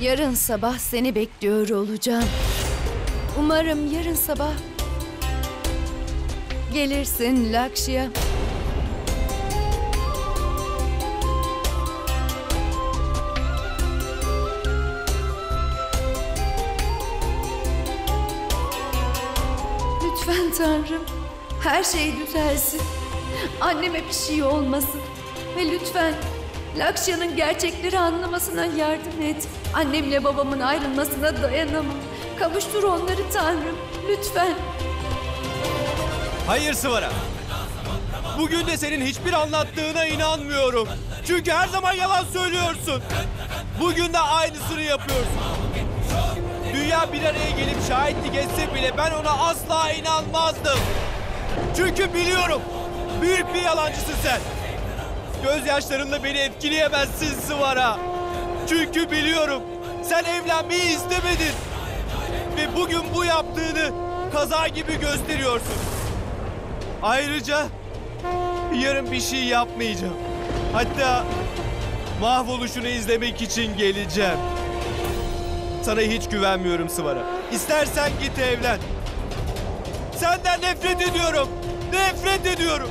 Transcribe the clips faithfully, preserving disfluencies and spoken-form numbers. Yarın sabah seni bekliyor olacağım. Umarım yarın sabah gelirsin Lakshya. Lütfen Tanrım, her şey düzelsin. Anneme bir şey olmasın. Ve lütfen Lakshya'nın gerçekleri anlamasına yardım et. Annemle babamın ayrılmasına dayanamam. Kavuştur onları Tanrım, lütfen. Hayır Swara. Bugün de senin hiçbir anlattığına inanmıyorum. Çünkü her zaman yalan söylüyorsun. Bugün de aynısını yapıyorsun. Dünya bir araya gelip şahitlik etse bile ben ona asla inanmazdım. Çünkü biliyorum, büyük bir yalancısın sen. Gözyaşlarınla beni etkileyemezsin Swara. Çünkü biliyorum, sen evlenmeyi istemedin. Ve bugün bu yaptığını kaza gibi gösteriyorsun. Ayrıca yarın bir şey yapmayacağım. Hatta mahvoluşunu izlemek için geleceğim. Sana hiç güvenmiyorum Swara. İstersen git evlen. Senden nefret ediyorum. Nefret ediyorum.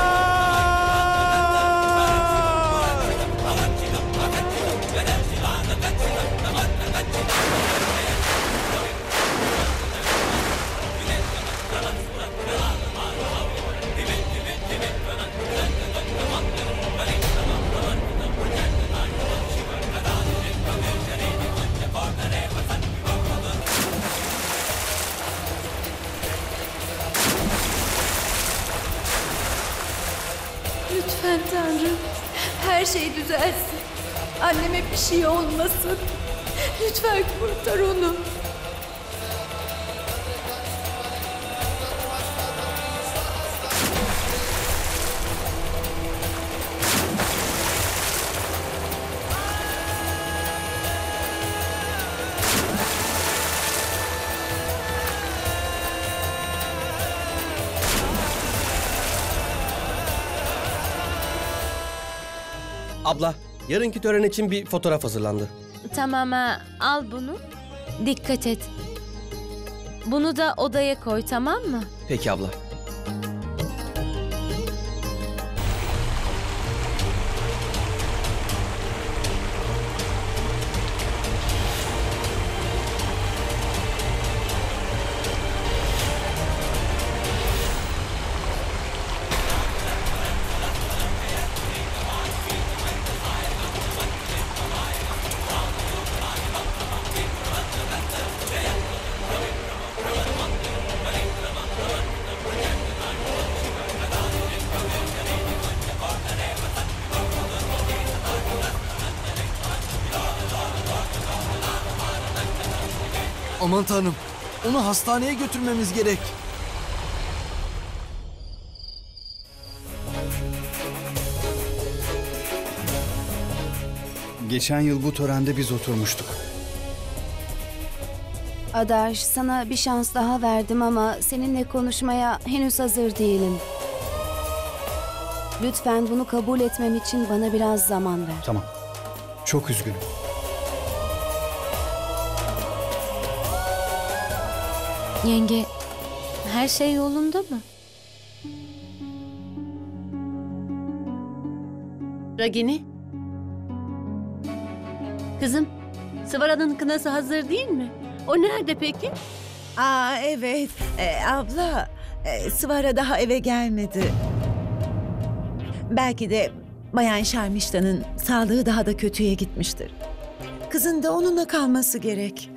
Lütfen Tanrım, her şey düzelsin. Anneme bir şey olmasın. Lütfen kurtar onu. Abla, yarınki tören için bir fotoğraf hazırlandı. Tamam, al bunu. Dikkat et. Bunu da odaya koy, tamam mı? Peki abla. Aman Tanrım, onu hastaneye götürmemiz gerek. Geçen yıl bu törende biz oturmuştuk. Adarsh, sana bir şans daha verdim ama seninle konuşmaya henüz hazır değilim. Lütfen bunu kabul etmem için bana biraz zaman ver. Tamam, çok üzgünüm. Yenge, her şey yolunda mı? Ragini? Kızım, Swara'nın kınası hazır değil mi? O nerede peki? Aa evet, ee, abla, ee, Swara daha eve gelmedi. Belki de Bayan Şarmişta'nın sağlığı daha da kötüye gitmiştir. Kızın da onunla kalması gerek.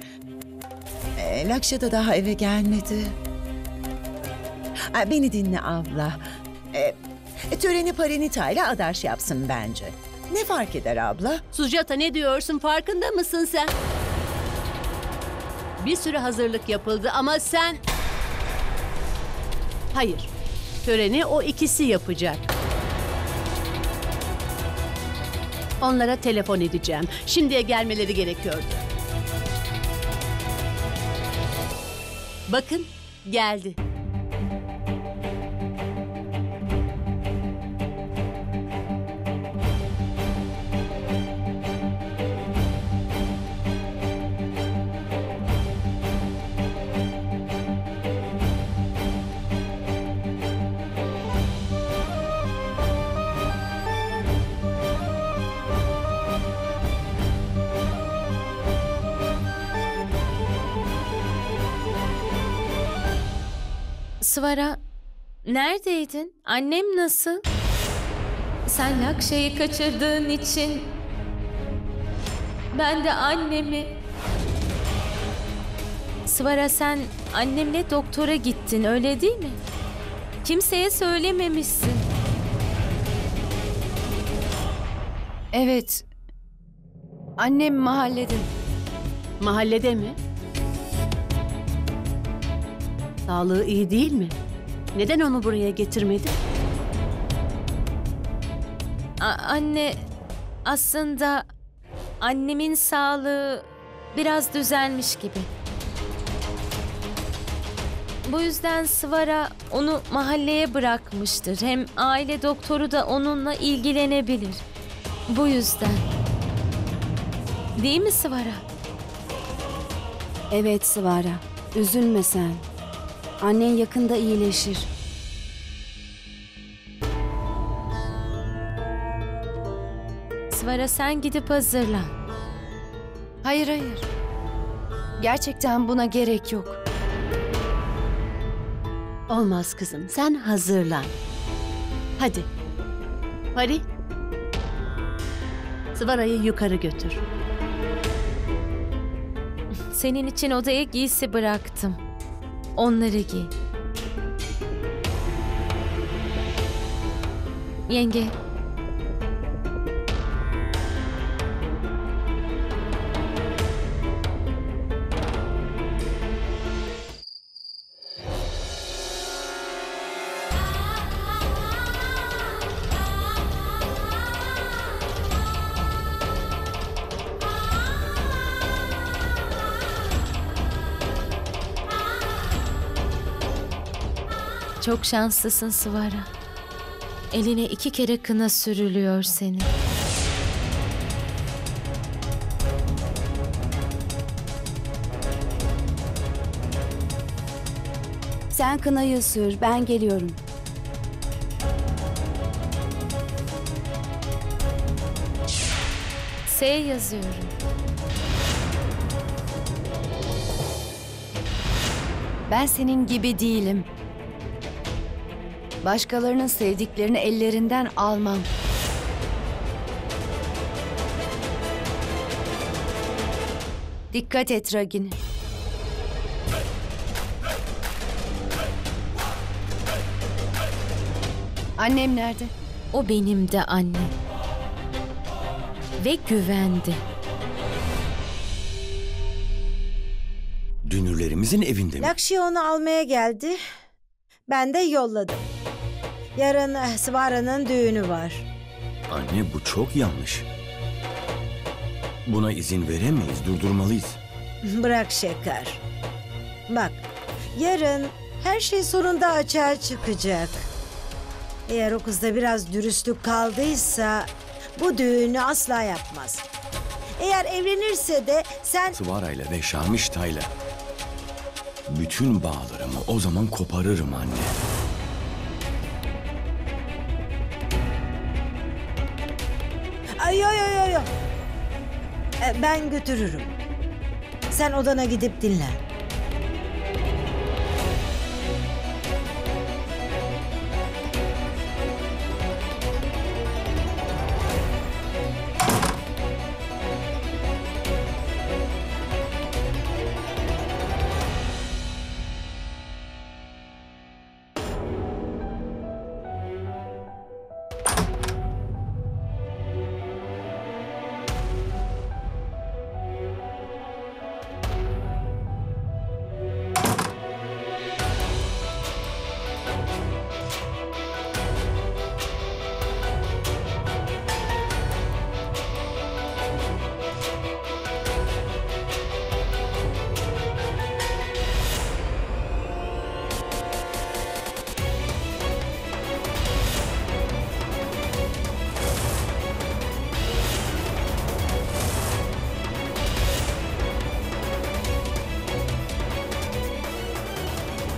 Lakshya da daha eve gelmedi. Beni dinle abla. Töreni Parineeta ile Adarsh yapsın bence. Ne fark eder abla? Sujata, ne diyorsun? Farkında mısın sen? Bir sürü hazırlık yapıldı ama sen... Hayır. Töreni o ikisi yapacak. Onlara telefon edeceğim. Şimdiye gelmeleri gerekiyordu. Bakın, geldi. Swara, neredeydin? Annem nasıl? Sen Lakşya'yı kaçırdığın için ben de annemi... Swara, sen annemle doktora gittin, öyle değil mi? Kimseye söylememişsin. Evet. Annem mahallede. Mahallede mi? Sağlığı iyi değil mi? Neden onu buraya getirmedin? A- anne, aslında annemin sağlığı biraz düzelmiş gibi. Bu yüzden Swara onu mahalleye bırakmıştır. Hem aile doktoru da onunla ilgilenebilir. Bu yüzden. Değil mi Swara? Evet Swara, üzülme sen. Annen yakında iyileşir. Swara, sen gidip hazırlan. Hayır hayır. Gerçekten buna gerek yok. Olmaz kızım, sen hazırlan. Hadi. Pari. Swara'yı yukarı götür. Senin için odaya giysi bıraktım. Onları giy. Yenge. Çok şanslısın Swara. Eline iki kere kına sürülüyor senin. Sen kınayı sür, ben geliyorum. S yazıyorum. Ben senin gibi değilim. Başkalarının sevdiklerini ellerinden almam. Dikkat et Ragini. Annem nerede? O benim de annem. Ve güvende. Dünürlerimizin evinde mi? Lakşya onu almaya geldi. Ben de yolladım. Yarın Swara'nın düğünü var. Anne, bu çok yanlış. Buna izin veremeyiz, durdurmalıyız. Bırak Şeker. Bak, yarın her şey sonunda açığa çıkacak. Eğer o kızda biraz dürüstlük kaldıysa bu düğünü asla yapmaz. Eğer evlenirse de sen... Swara'yla ve Şarmishta'yla bütün bağlarımı o zaman koparırım anne. Yo yo yo yo. Ben götürürüm. Sen odana gidip dinlen.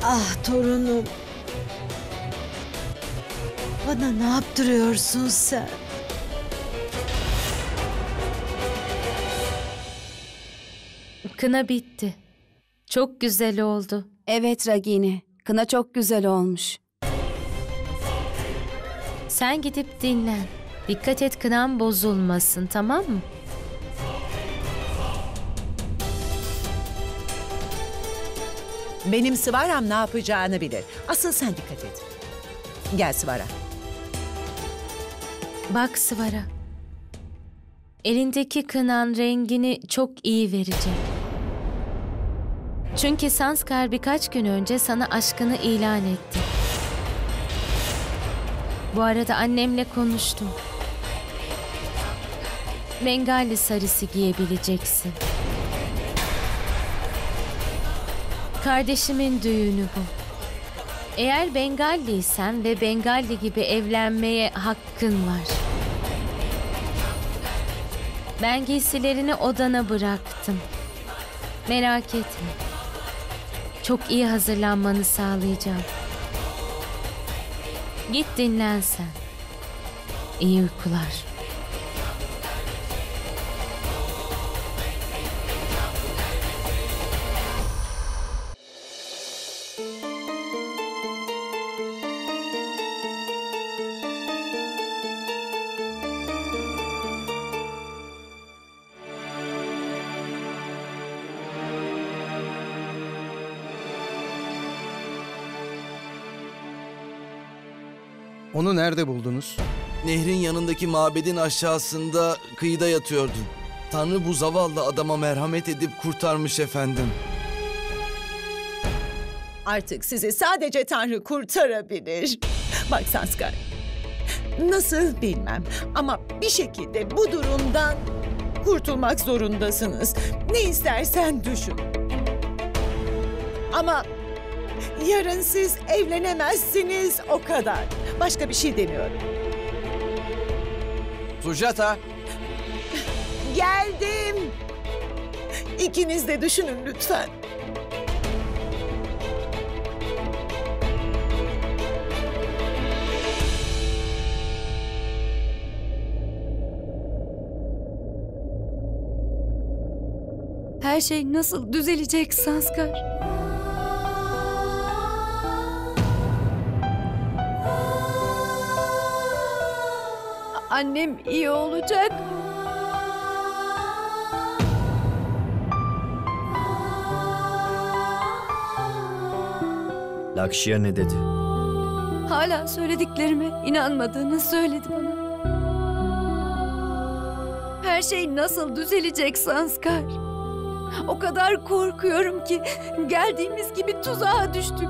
Ah torunum. Bana ne yaptırıyorsun sen? Kına bitti. Çok güzel oldu. Evet Ragini. Kına çok güzel olmuş. Sen gidip dinlen. Dikkat et kınan bozulmasın, tamam mı? Benim Svara'm ne yapacağını bilir. Asıl sen dikkat et. Gel Svara. Bak Svara. Elindeki kınan rengini çok iyi verecek. Çünkü Sanskar birkaç gün önce sana aşkını ilan etti. Bu arada annemle konuştum. Bengali sarısı giyebileceksin. Kardeşimin düğünü bu. Eğer Bengaliysen ve Bengali gibi evlenmeye hakkın var. Ben giysilerini odana bıraktım. Merak etme. Çok iyi hazırlanmanı sağlayacağım. Git dinlen sen. İyi uykular. Onu nerede buldunuz? Nehrin yanındaki mabedin aşağısında kıyıda yatıyordu. Tanrı bu zavallı adama merhamet edip kurtarmış efendim. Artık sizi sadece Tanrı kurtarabilir. Bak Sanskar, nasıl bilmem ama bir şekilde bu durumdan kurtulmak zorundasınız. Ne istersen düşün. Ama yarın siz evlenemezsiniz, o kadar. Başka bir şey demiyorum. Sujata! Geldim! İkiniz de düşünün lütfen. Her şey nasıl düzelecek Sanskar? Annem iyi olacak. Lakshya ne dedi? Hala söylediklerime inanmadığını söyledi bana. Her şey nasıl düzelecek Sanskar? O kadar korkuyorum ki geldiğimiz gibi tuzağa düştük.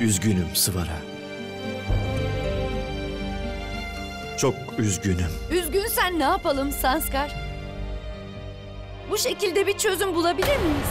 Üzgünüm Svara. Çok üzgünüm. Üzgünsen ne yapalım Sanskar? Bu şekilde bir çözüm bulabilir miyiz?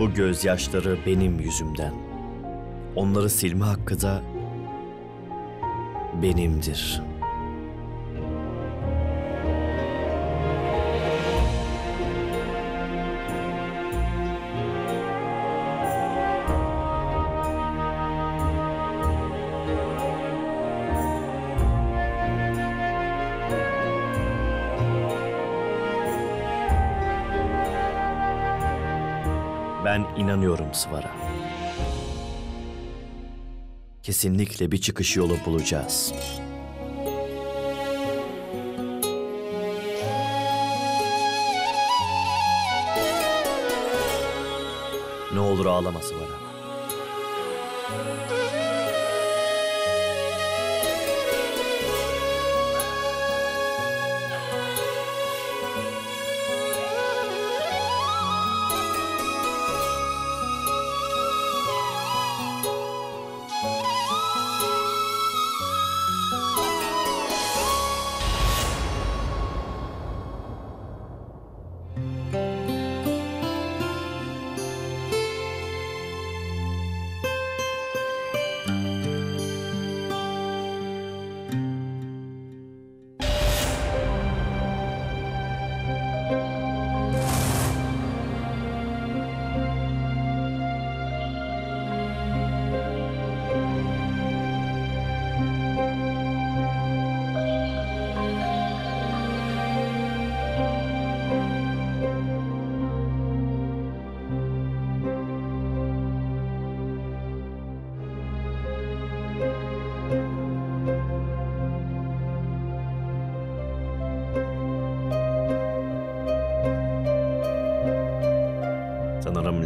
Bu gözyaşları benim yüzümden. Onları silme hakkı da benimdir. Ben inanıyorum Svara. Kesinlikle bir çıkış yolu bulacağız. Ne olur ağlama Svara.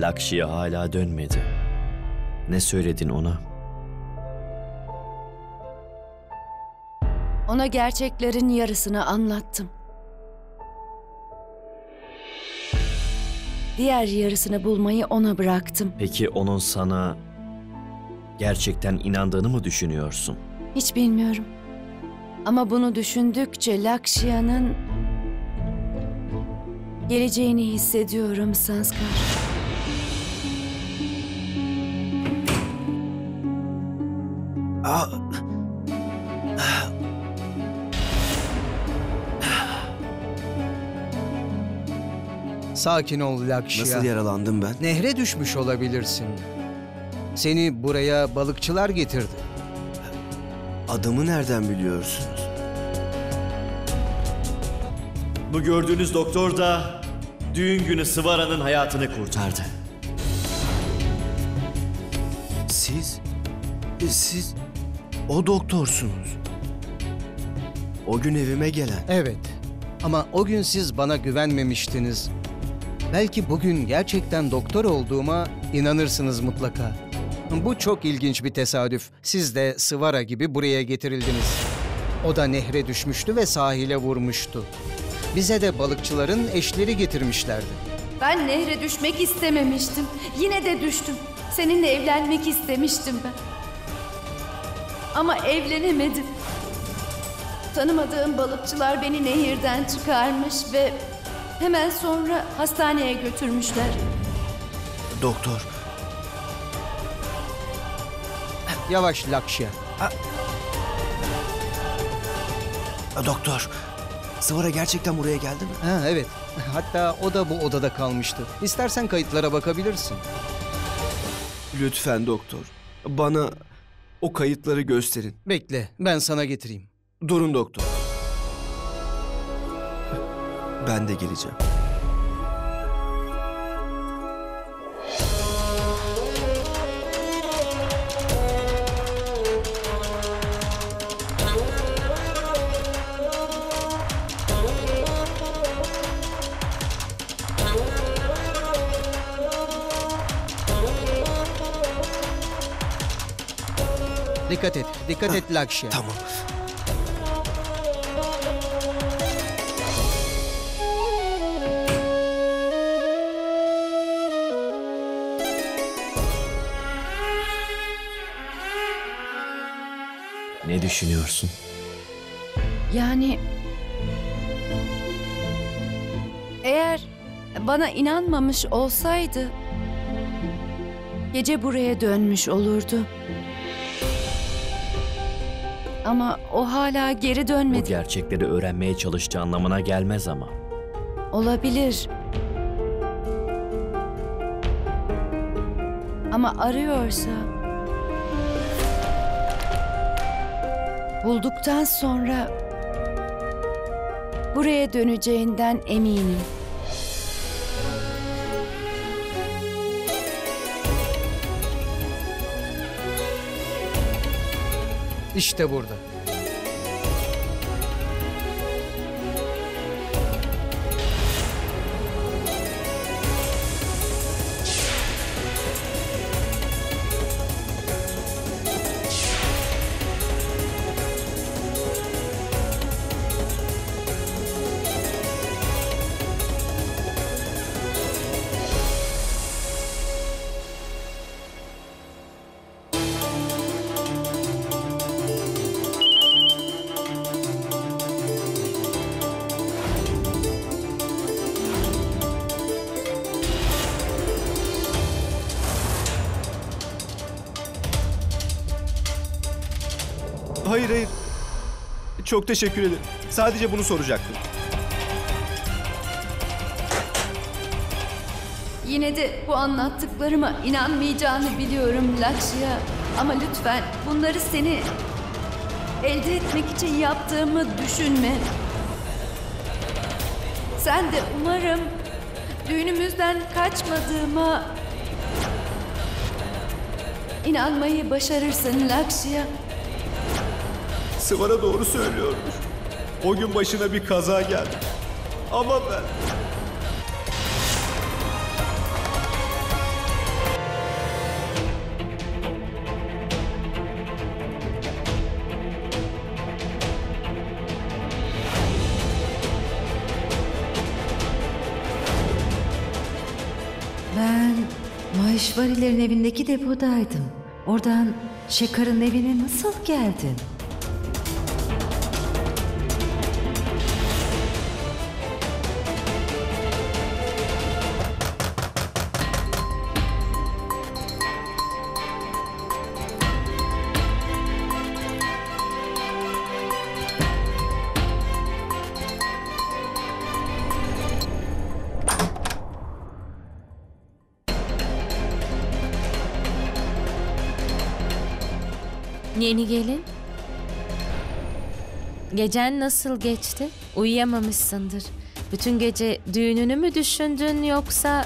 Lakshya hala dönmedi. Ne söyledin ona? Ona gerçeklerin yarısını anlattım. Diğer yarısını bulmayı ona bıraktım. Peki onun sana gerçekten inandığını mı düşünüyorsun? Hiç bilmiyorum. Ama bunu düşündükçe Lakshya'nın geleceğini hissediyorum Sanskar. Aa! Sakin ol Lakshya. Nasıl yaralandım ben? Nehre düşmüş olabilirsin. Seni buraya balıkçılar getirdi. Adamı nereden biliyorsunuz? Bu gördüğünüz doktor da düğün günü Swara'nın hayatını kurtardı. Siz, siz o doktorsunuz. O gün evime gelen. Evet. Ama o gün siz bana güvenmemiştiniz. Belki bugün gerçekten doktor olduğuma inanırsınız mutlaka. Bu çok ilginç bir tesadüf. Siz de Swara gibi buraya getirildiniz. O da nehre düşmüştü ve sahile vurmuştu. Bize de balıkçıların eşleri getirmişlerdi. Ben nehre düşmek istememiştim. Yine de düştüm. Seninle evlenmek istemiştim ben. Ama evlenemedim. Tanımadığım balıkçılar beni nehirden çıkarmış ve hemen sonra hastaneye götürmüşler. Doktor. Yavaş Lakshya. Doktor. Swara gerçekten buraya geldi mi? Ha, evet. Hatta o da bu odada kalmıştı. İstersen kayıtlara bakabilirsin. Lütfen doktor. Bana o kayıtları gösterin. Bekle. Ben sana getireyim. Durun doktor. Ben de geleceğim. Dikkat et, dikkat ha, et Lakshya. Tamam. Ne düşünüyorsun? Yani eğer bana inanmamış olsaydı gece buraya dönmüş olurdu. Ama o hala geri dönmedi. Bu gerçekleri öğrenmeye çalıştığı anlamına gelmez ama. Olabilir. Ama arıyorsa bulduktan sonra buraya döneceğinden eminim. İşte burada. Hayır, hayır. Çok teşekkür ederim. Sadece bunu soracaktım. Yine de bu anlattıklarıma inanmayacağını biliyorum Lakshya. Ama lütfen bunları seni elde etmek için yaptığımı düşünme. Sen de umarım düğünümüzden kaçmadığıma inanmayı başarırsın Lakshya. Swara doğru söylüyormuş. O gün başına bir kaza geldi. Ama ben... Aishvarilerin evindeki depodaydım. Oradan Şeker'in evine nasıl geldin? Yeni gelin, gecen nasıl geçti? Uyuyamamışsındır. Bütün gece düğününü mü düşündün yoksa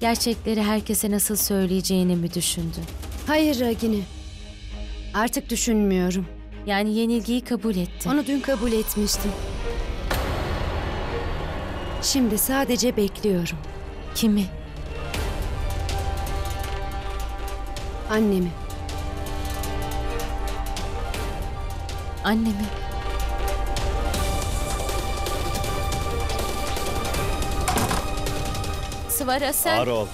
gerçekleri herkese nasıl söyleyeceğini mi düşündün? Hayır Ragini, artık düşünmüyorum. Yani yenilgiyi kabul ettin. Onu dün kabul etmiştim. Şimdi sadece bekliyorum. Kimi? Annemi. Annemi. Swara sen... Ağır ol.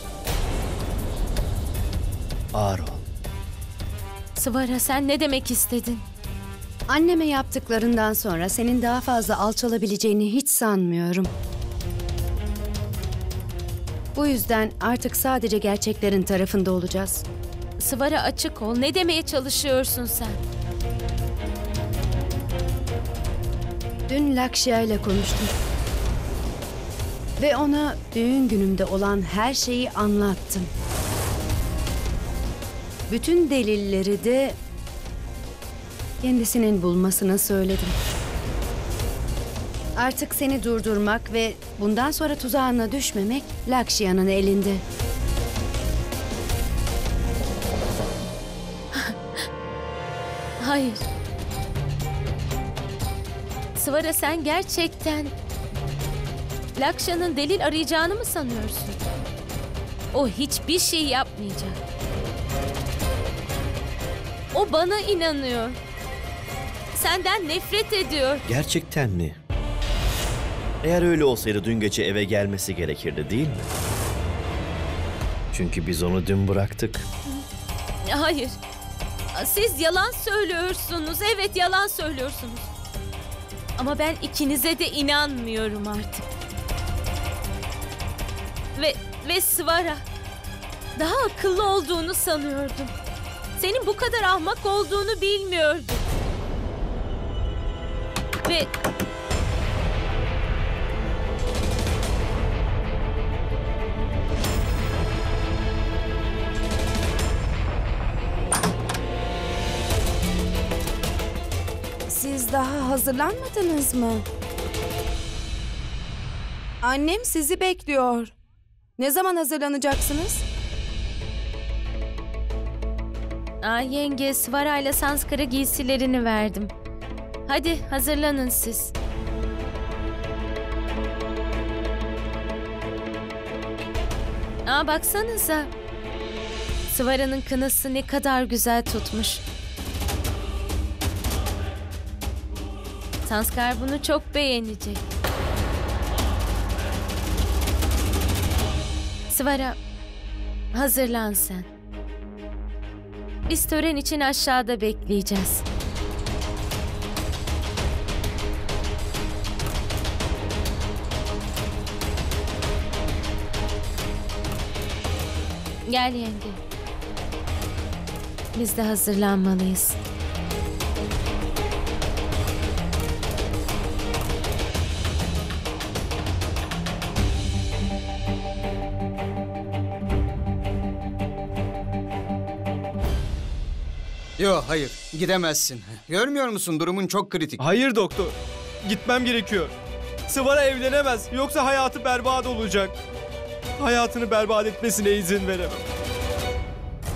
Ağır ol. Swara sen ne demek istedin? Anneme yaptıklarından sonra senin daha fazla alçalabileceğini hiç sanmıyorum. Bu yüzden artık sadece gerçeklerin tarafında olacağız. Swara açık ol. Ne demeye çalışıyorsun sen? Dün Lakshya ile konuştum. Ve ona düğün günümde olan her şeyi anlattım. Bütün delilleri de kendisinin bulmasına söyledim. Artık seni durdurmak ve bundan sonra tuzağına düşmemek Lakshya'nın elinde. Hayır. Swara sen gerçekten Lakshya'nın delil arayacağını mı sanıyorsun? O hiçbir şey yapmayacak. O bana inanıyor. Senden nefret ediyor. Gerçekten mi? Eğer öyle olsaydı dün gece eve gelmesi gerekirdi değil mi? Çünkü biz onu dün bıraktık. Hayır. Siz yalan söylüyorsunuz. Evet, yalan söylüyorsunuz. Ama ben ikinize de inanmıyorum artık. Ve, ve Swara, daha akıllı olduğunu sanıyordum. Senin bu kadar ahmak olduğunu bilmiyordum. Ve... Daha hazırlanmadınız mı? Annem sizi bekliyor. Ne zaman hazırlanacaksınız? Aa, yenge, Swara ile Sanskar'a giysilerini verdim. Hadi hazırlanın siz. Aa, baksanıza. Swara'nın kınası ne kadar güzel tutmuş. Sanskar bunu çok beğenecek. Swara, hazırlan sen. Biz tören için aşağıda bekleyeceğiz. Gel yenge. Biz de hazırlanmalıyız. Yok, hayır. Gidemezsin. Görmüyor musun? Durumun çok kritik. Hayır doktor. Gitmem gerekiyor. Swara evlenemez. Yoksa hayatı berbat olacak. Hayatını berbat etmesine izin veremem.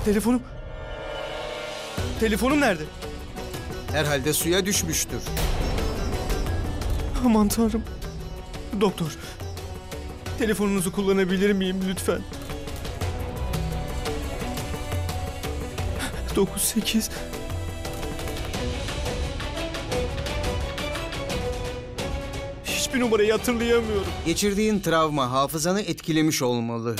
Telefonum... Telefonum nerede? Herhalde suya düşmüştür. Aman Tanrım. Doktor, telefonunuzu kullanabilir miyim lütfen? dokuz sekiz Hiçbir numarayı hatırlayamıyorum. Geçirdiğin travma hafızanı etkilemiş olmalı.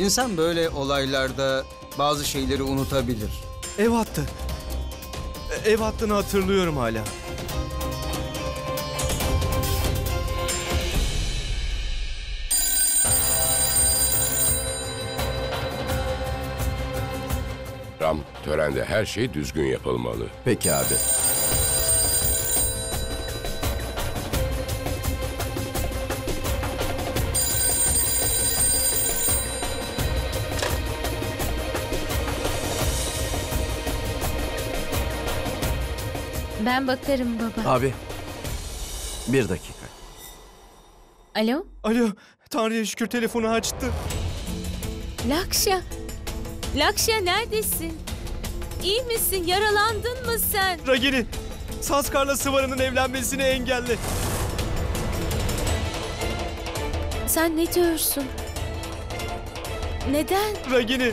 İnsan böyle olaylarda bazı şeyleri unutabilir. Ev hattı. Ev hattını hatırlıyorum hala. Ram, törende her şey düzgün yapılmalı. Peki abi. Ben bakarım baba. Abi, bir dakika. Alo? Alo, Tanrı'ya şükür telefonu açtı. Lakshya, Lakshya neredesin? İyi misin? Yaralandın mı sen? Ragini, Sanskar'la Sıvara'nın evlenmesini engelle. Sen ne diyorsun? Neden? Ragini,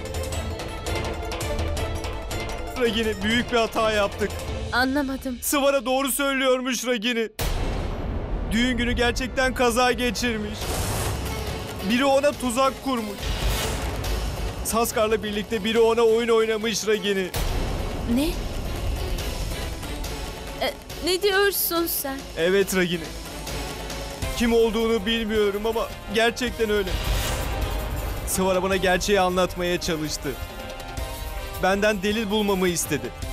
Ragini büyük bir hata yaptık. Anlamadım. Swara doğru söylüyormuş Ragini. Düğün günü gerçekten kaza geçirmiş. Biri ona tuzak kurmuş. Sanskar'la birlikte biri ona oyun oynamış Ragini. Ne? E, ne diyorsun sen? Evet Ragini. Kim olduğunu bilmiyorum ama gerçekten öyle. Swara bana gerçeği anlatmaya çalıştı. Benden delil bulmamı istedi.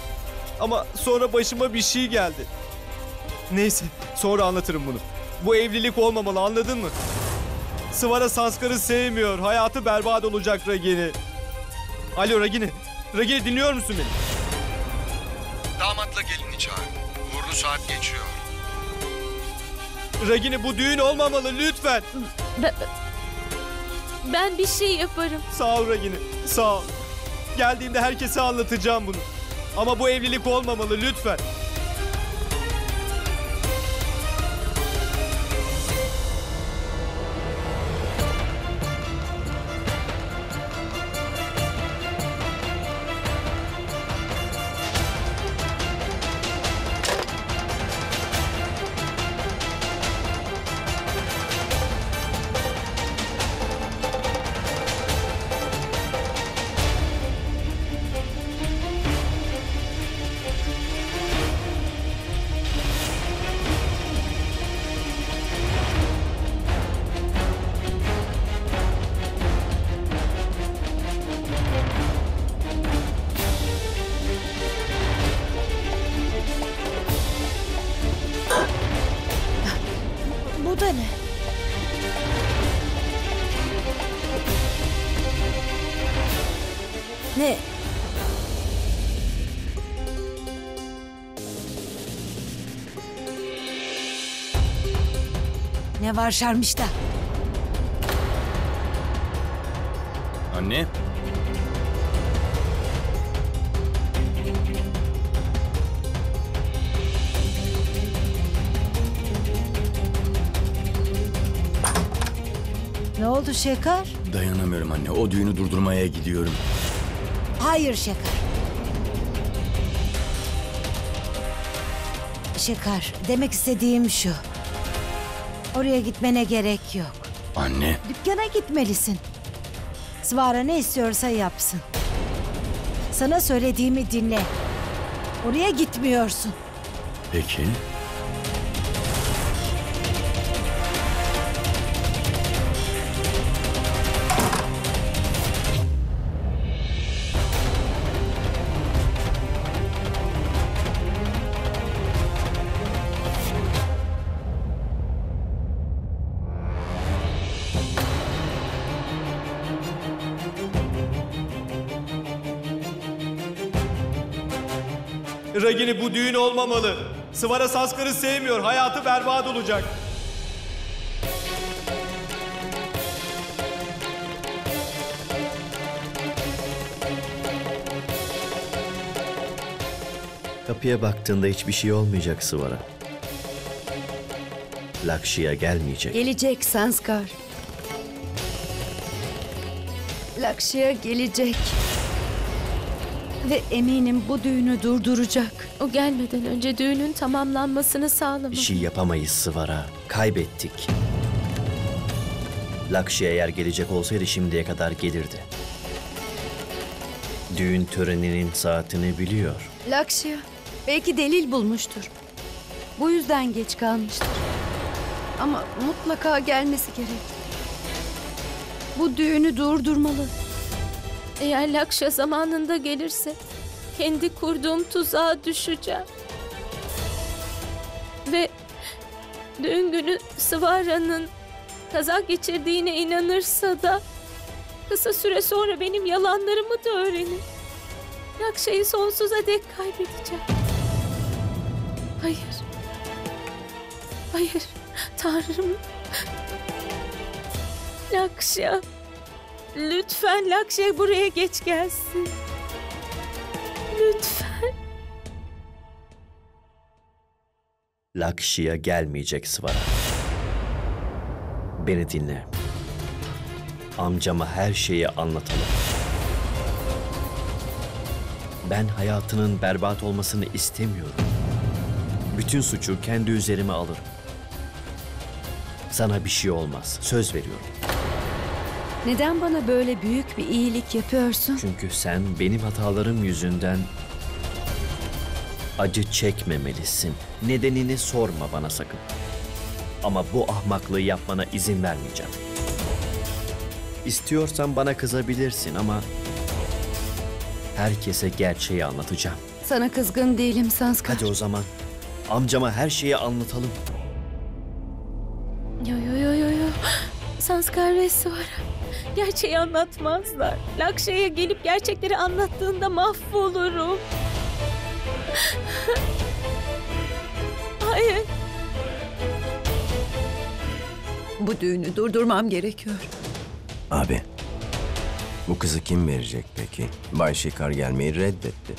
Ama sonra başıma bir şey geldi. Neyse, sonra anlatırım bunu. Bu evlilik olmamalı, anladın mı? Swara Sanskar'ı sevmiyor. Hayatı berbat olacak Ragini. Alo Ragini. Ragini dinliyor musun beni? Damatla gelini çağır. Uğurlu saat geçiyor. Ragini bu düğün olmamalı lütfen. Ben, ben bir şey yaparım. Sağ ol Ragini. Sağ ol. Geldiğimde herkese anlatacağım bunu. Ama bu evlilik olmamalı lütfen. Ne var Şarmişta? Anne. Ne oldu Şeker? Dayanamıyorum anne. O düğünü durdurmaya gidiyorum. Hayır Şeker. Şeker, demek istediğim şu. Oraya gitmene gerek yok. Anne. Dükkana gitmelisin. Swara ne istiyorsa yapsın. Sana söylediğimi dinle. Oraya gitmiyorsun. Peki. Ragini bu düğün olmamalı. Swara Sanskar'ı sevmiyor. Hayatı berbat olacak. Kapıya baktığında hiçbir şey olmayacak Swara. Lakshya gelmeyecek. Gelecek Sanskar. Lakshya gelecek. Ve eminim bu düğünü durduracak. O gelmeden önce düğünün tamamlanmasını sağlamak. Bir şey yapamayız Swara. Kaybettik. Lakshya eğer gelecek olsaydı şimdiye kadar gelirdi. Düğün töreninin saatini biliyor. Lakshya belki delil bulmuştur. Bu yüzden geç kalmıştır. Ama mutlaka gelmesi gerek. Bu düğünü durdurmalı. Eğer Lakshya zamanında gelirse kendi kurduğum tuzağa düşeceğim. Ve düğün günü Svara'nın kaza geçirdiğine inanırsa da kısa süre sonra benim yalanlarımı da öğrenir. Lakshya'yı sonsuza dek kaybedeceğim. Hayır. Hayır. Tanrım. Lakshya. Lütfen Lakshya buraya geç gelsin. Lütfen. Lakshya gelmeyecek Swara. Beni dinle. Amcama her şeyi anlatalım. Ben hayatının berbat olmasını istemiyorum. Bütün suçu kendi üzerime alırım. Sana bir şey olmaz. Söz veriyorum. Neden bana böyle büyük bir iyilik yapıyorsun? Çünkü sen benim hatalarım yüzünden acı çekmemelisin. Nedenini sorma bana sakın. Ama bu ahmaklığı yapmana izin vermeyeceğim. İstiyorsan bana kızabilirsin ama herkese gerçeği anlatacağım. Sana kızgın değilim Sanskar. Hadi o zaman amcama her şeyi anlatalım. Yo yo yo yo yo. Sanskar ve Swara gerçeği anlatmazlar. Laksha'ya gelip gerçekleri anlattığında mahvolurum. Hayır. Bu düğünü durdurmam gerekiyor. Abi, bu kızı kim verecek peki? Bay Şeker gelmeyi reddetti.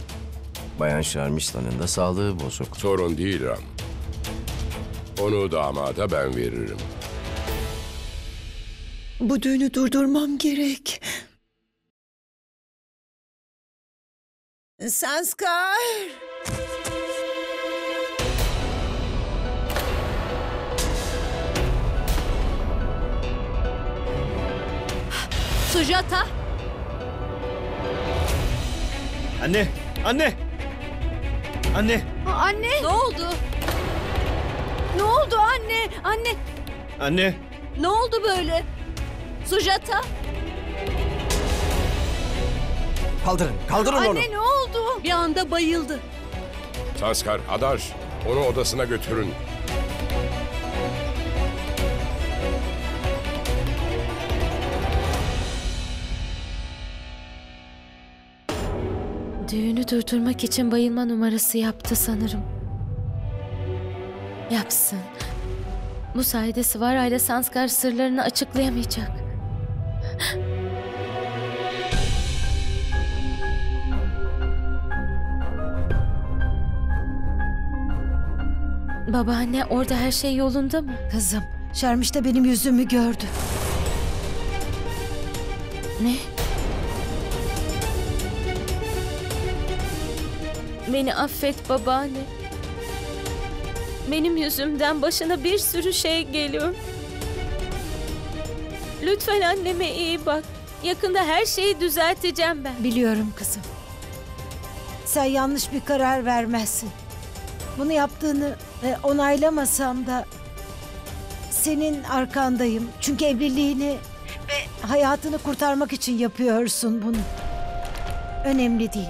Bayan Şarmishta'nın da sağlığı bozuk. Sorun değil Ram. Onu damada ben veririm. Bu düğünü durdurmam gerek. Sanskar! Sujata! Anne! Anne! Anne! Aa, anne! Ne oldu? Ne oldu anne? Anne! Anne! Ne oldu böyle? Sujata! Kaldırın! Kaldırın anne, onu! Anne ne oldu? Bir anda bayıldı. Sanskar, Adarsh! Onu odasına götürün. Düğünü durdurmak için bayılma numarası yaptı sanırım. Yapsın. Bu sayede Swara ile Sanskar sırlarını açıklayamayacak. Babaanne orada her şey yolunda mı? Kızım, Şarmişta benim yüzümü gördü. Ne? Beni affet babaanne. Benim yüzümden başına bir sürü şey geliyor. Lütfen anneme iyi bak. Yakında her şeyi düzelteceğim ben. Biliyorum kızım. Sen yanlış bir karar vermezsin. Bunu yaptığını onaylamasam da senin arkandayım. Çünkü evliliğini ve hayatını kurtarmak için yapıyorsun bunu. Önemli değil.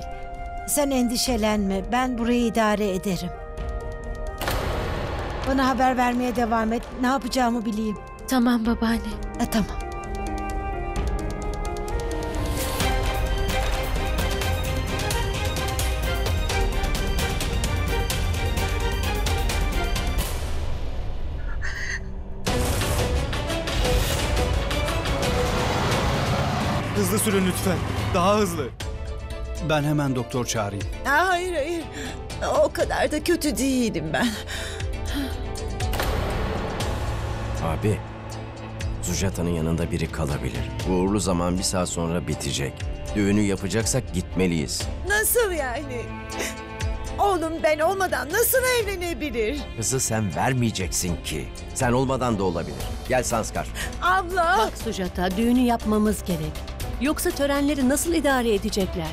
Sen endişelenme, ben burayı idare ederim. Bana haber vermeye devam et, ne yapacağımı bileyim. Tamam babaanne. E, tamam. Hızlı sürün lütfen, daha hızlı. Ben hemen doktor çağırayım. Aa, hayır hayır. O kadar da kötü değilim ben. Abi, Sujata'nın yanında biri kalabilir. Uğurlu zaman bir saat sonra bitecek. Düğünü yapacaksak gitmeliyiz. Nasıl yani? Oğlum ben olmadan nasıl evlenebilir? Kızı sen vermeyeceksin ki. Sen olmadan da olabilir. Gel Sanskar. Abla! Bak Sujata, düğünü yapmamız gerek. Yoksa törenleri nasıl idare edecekler?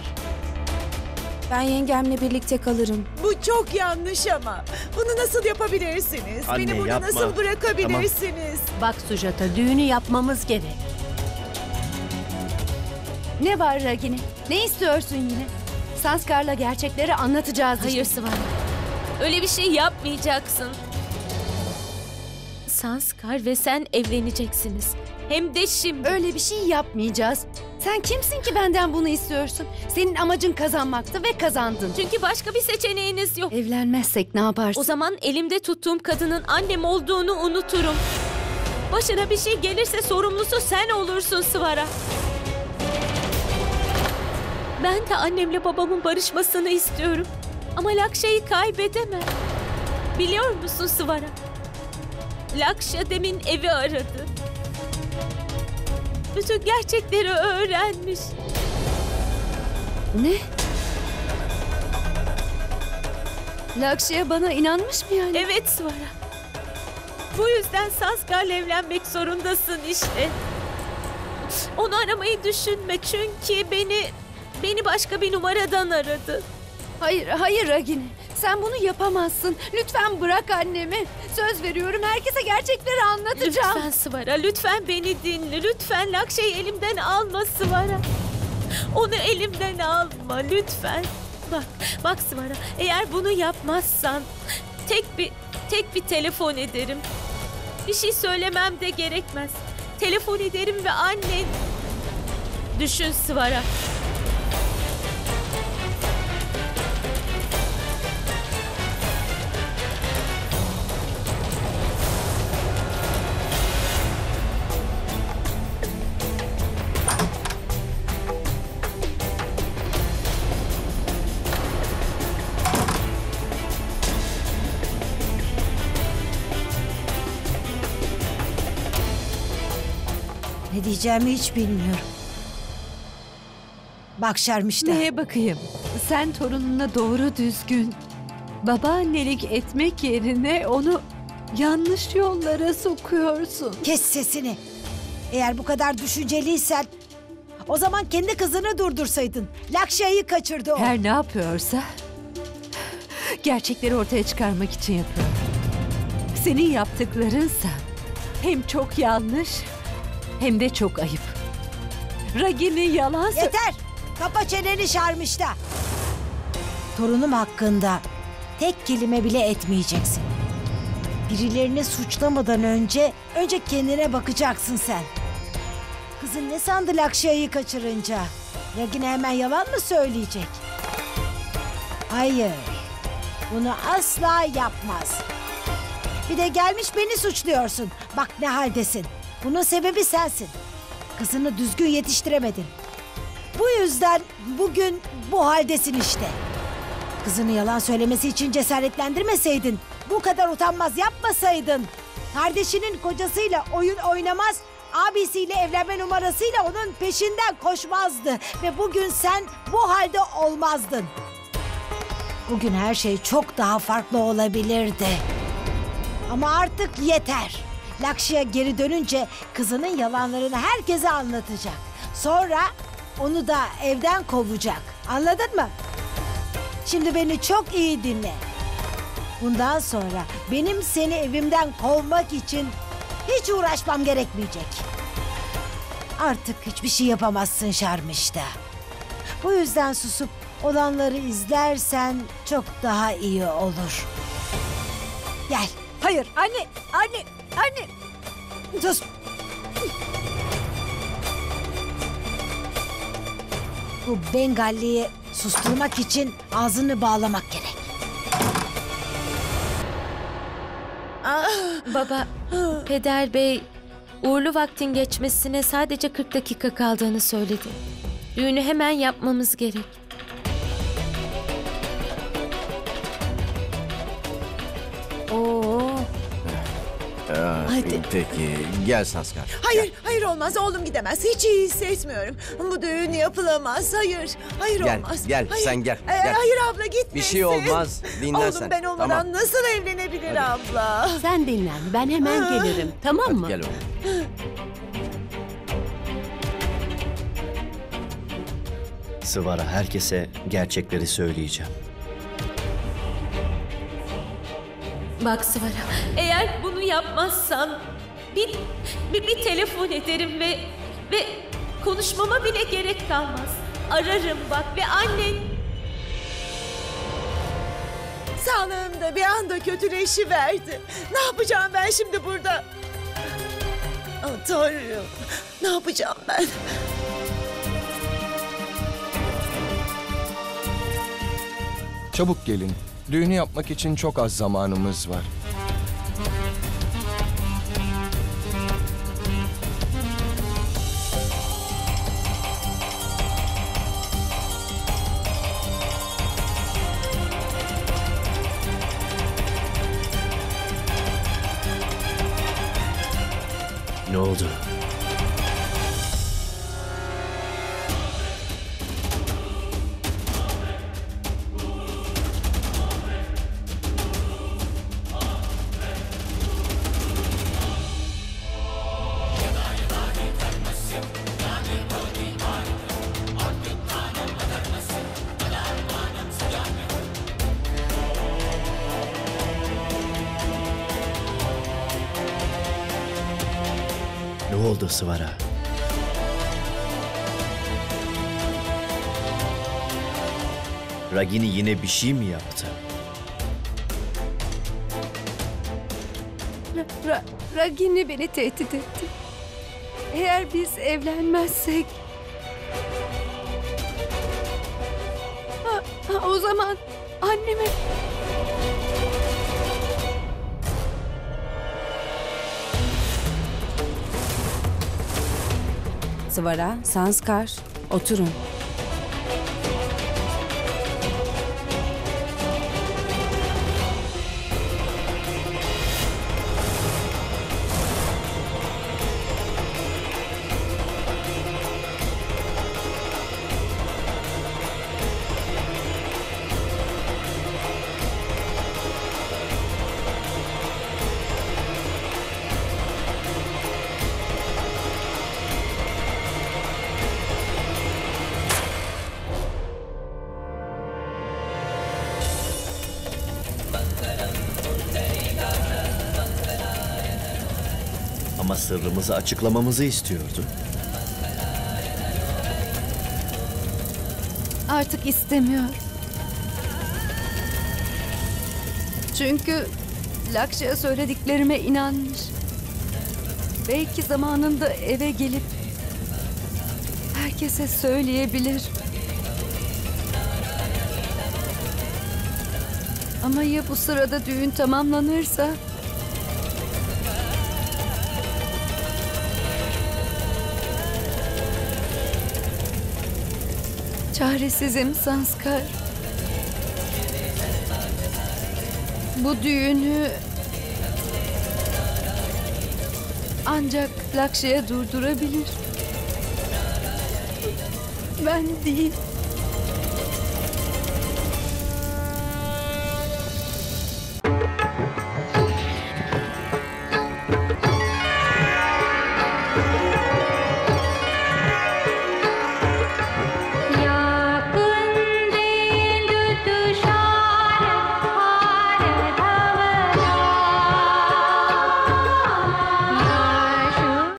Ben yengemle birlikte kalırım. Bu çok yanlış ama. Bunu nasıl yapabilirsiniz? Anne, beni burada yapma. Nasıl bırakabilirsiniz? Tamam. Bak Sujata, düğünü yapmamız gerek. Ne var Ragini? Ne istiyorsun yine? Sanskar'la gerçekleri anlatacağız. Hayır Swara. Öyle bir şey yapmayacaksın. Sanskar ve sen evleneceksiniz. Hem de şimdi. Öyle bir şey yapmayacağız. Sen kimsin ki benden bunu istiyorsun? Senin amacın kazanmaktı ve kazandın. Çünkü başka bir seçeneğiniz yok. Evlenmezsek ne yaparsın? O zaman elimde tuttuğum kadının annem olduğunu unuturum. Başına bir şey gelirse sorumlusu sen olursun Swara. Ben de annemle babamın barışmasını istiyorum. Ama Lakshya'yı kaybedemem. Biliyor musun Swara? Lakshya demin evi aradı. Bütün gerçekleri öğrenmiş. Ne? Lakshya bana inanmış mı yani? Evet Swara. Bu yüzden Sanskar'la evlenmek zorundasın işte. Onu aramayı düşünme çünkü beni... Beni başka bir numaradan aradı. Hayır, hayır Ragini. Sen bunu yapamazsın. Lütfen bırak annemi. Söz veriyorum, herkese gerçekleri anlatacağım. Lütfen Swara, lütfen beni dinle. Lütfen Lakshya'yı elimden alma Swara. Onu elimden alma, lütfen. Bak, bak Swara, eğer bunu yapmazsan... Tek bir, tek bir telefon ederim. Bir şey söylemem de gerekmez. Telefon ederim ve annen... Düşün Swara. Ne diyeceğimi hiç bilmiyorum. Bak Şarmişta. Neye bakayım? Sen torununa doğru düzgün babaannelik etmek yerine onu yanlış yollara sokuyorsun. Kes sesini. Eğer bu kadar düşünceliysen o zaman kendi kızını durdursaydın. Lakshya'yı kaçırdı o. Her ne yapıyorsa gerçekleri ortaya çıkarmak için yapıyor. Senin yaptıklarınsa hem çok yanlış... Hem de çok ayıp. Ragini yalan... Yeter! Kapa çeneni Şarmişta. Torunum hakkında tek kelime bile etmeyeceksin. Birilerini suçlamadan önce, önce kendine bakacaksın sen. Kızın ne sandı Lakshya'yı kaçırınca? Ragini hemen yalan mı söyleyecek? Hayır. Bunu asla yapmaz. Bir de gelmiş beni suçluyorsun. Bak ne haldesin. Bunun sebebi sensin. Kızını düzgün yetiştiremedin. Bu yüzden bugün bu haldesin işte. Kızını yalan söylemesi için cesaretlendirmeseydin, bu kadar utanmaz yapmasaydın, kardeşinin kocasıyla oyun oynamaz, abisiyle evlenme numarasıyla onun peşinden koşmazdı ve bugün sen bu halde olmazdın. Bugün her şey çok daha farklı olabilirdi. Ama artık yeter. Lakshya geri dönünce kızının yalanlarını herkese anlatacak. Sonra onu da evden kovacak. Anladın mı? Şimdi beni çok iyi dinle. Bundan sonra benim seni evimden kovmak için hiç uğraşmam gerekmeyecek. Artık hiçbir şey yapamazsın Şarmişta. Bu yüzden susup olanları izlersen çok daha iyi olur. Gel. Hayır anne, anne. Anne! Sus! Bu Bengalli'yi susturmak için ağzını bağlamak gerek. Ah. Baba, Peder Bey uğurlu vaktin geçmesine sadece kırk dakika kaldığını söyledi. Düğünü hemen yapmamız gerek. Oo. Hadi. Peki, gel Sanskar. Hayır, gel. Hayır olmaz. Oğlum gidemez. Hiç iyi hissetmiyorum. Bu düğün yapılamaz. Hayır, hayır gel, olmaz. Gel, hayır. Sen gel, ee, gel. Hayır abla, gitmesin. Bir şey olmaz. Dinlen sen. Oğlum ben olmadan tamam. Nasıl evlenebilir hadi. Abla? Sen dinlen, ben hemen Aa. Gelirim. Tamam hadi mı? Gel oğlum. Swara, herkese gerçekleri söyleyeceğim. Bak Swara, eğer bunu yapmazsan bir, bir, bir telefon ederim ve ve konuşmama bile gerek kalmaz. Ararım bak ve annen... Sağlığım da bir anda kötüleşiverdi. Ne yapacağım ben şimdi burada? Oh, Tanrım, ne yapacağım ben? Çabuk gelin. Düğünü yapmak için çok az zamanımız var. Ne oldu? Ne oldu Swara? Ragini yine bir şey mi yaptı? Ra Ra Ragini beni tehdit etti. Eğer biz evlenmezsek... Ha, ha, o zaman anneme... Swara, Sanskar, oturun. Ama sırrımızı açıklamamızı istiyordu. Artık istemiyor. Çünkü Lakshya söylediklerime inanmış. Belki zamanında eve gelip herkese söyleyebilir. Ama ya bu sırada düğün tamamlanırsa? Çaresizim Sanskar. Bu düğünü ancak Lakshya durdurabilir. Ben değil.